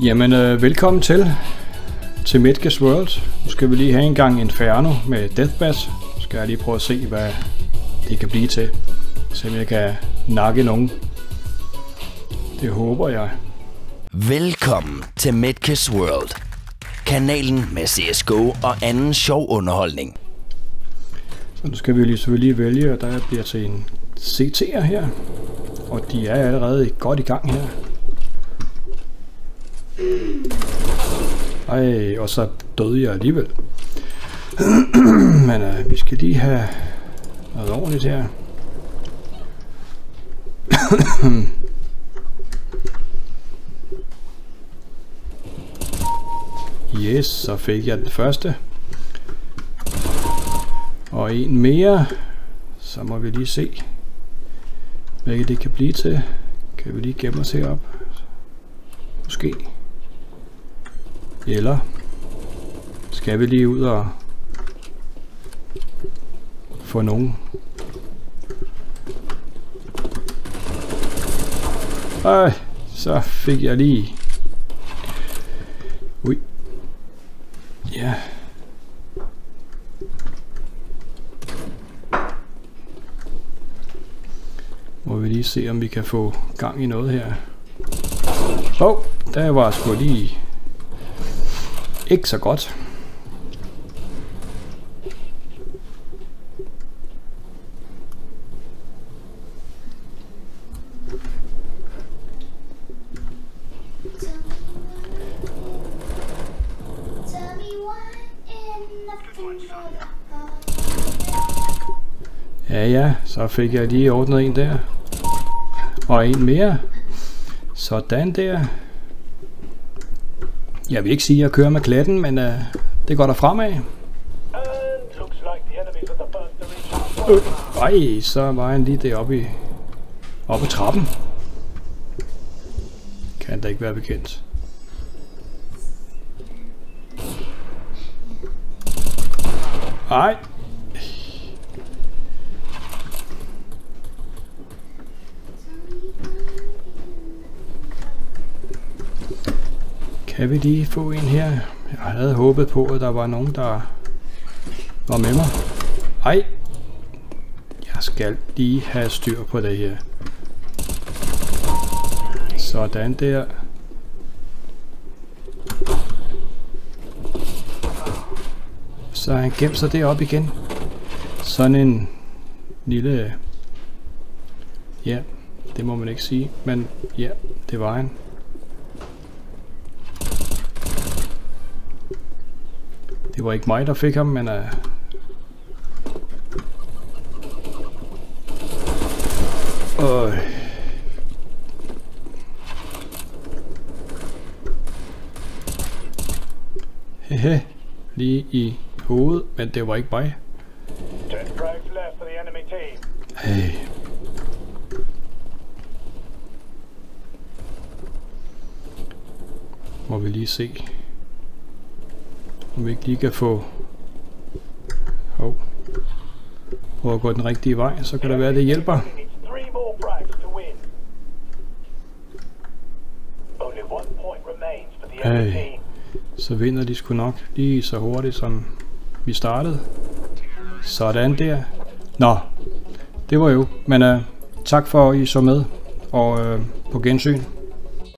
Jamen, velkommen til Mätzke's World. Nu skal vi lige have en gang Inferno med Deathmatch. Så skal jeg lige prøve at se, hvad det kan blive til. Så jeg kan nakke nogen. Det håber jeg. Velkommen til Mätzke's World. Kanalen med CS:GO og anden sjov underholdning. Så nu skal vi lige selvfølgelig vælge, at der bliver til en CT'er her. Og de er allerede godt i gang her. Ej, og så døde jeg alligevel. Men vi skal lige have noget ordentligt her. Yes, så fik jeg den første. Og en mere. Så må vi lige se, hvad det kan blive til. Kan vi lige gemme os herop? Måske. Eller skal vi lige ud og få nogen? Ej, så fik jeg lige. Ui. Ja. Må vi lige se, om vi kan få gang i noget her. Åh, der var sgu lige ikke så godt. Ja, ja, så fik jeg lige ordnet en der. Og en mere. Sådan der. Jeg vil ikke sige, at jeg kører med klatten, men det går der fremad. Ej, så var han lige deroppe oppe i trappen. Kan da ikke være bekendt. Ej. Kan vi lige få en her? Jeg havde håbet på, at der var nogen, der var med mig. Ej! Jeg skal lige have styr på det her. Sådan der. Så han gemte sig deroppe igen. Sådan en lille... Ja, det må man ikke sige, men ja, det var han. Det var ikke mig, der fik ham, men... Hehe, lige i hovedet, men det var ikke mig. Hey. Må vi lige se, om vi ikke lige kan få... Prøv at gå den rigtige vej, så kan det være, det hjælper. Hey. Så vinder de sgu nok lige så hurtigt, som vi startede. Sådan der. Nå, det var jo. Men tak for, at I så med, og på gensyn.